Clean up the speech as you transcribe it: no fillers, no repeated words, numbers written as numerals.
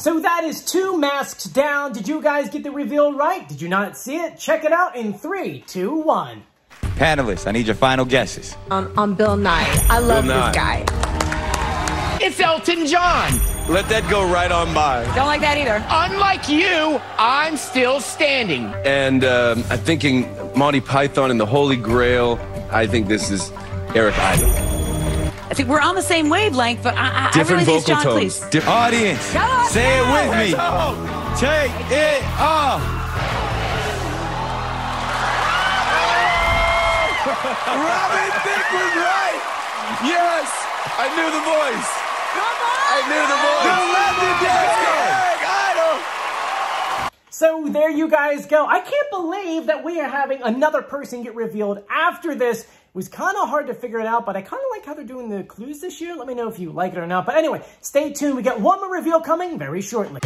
So that is two masks down. Did you guys get the reveal right? Did you not see it? Check it out in 3, 2, 1. Panelists, I need your final guesses. On Bill Nye. I love this guy. It's Elton John. Let that go right on by. Don't like that either. Unlike you, I'm still standing. And I'm thinking Monty Python and the Holy Grail. I think this is Eric Idle. I think we're on the same wavelength, but I really think John, tones. Please. Different audience, no, say it with me. Take it off. Robin Thicke was right. Yes, I knew the voice. I knew the voice. The legendary Idol. So there you guys go. I can't believe that we are having another person get revealed after this. It was kind of hard to figure it out, but I kind of like how they're doing the clues this year. Let me know if you like it or not. But anyway, stay tuned. We got one more reveal coming very shortly.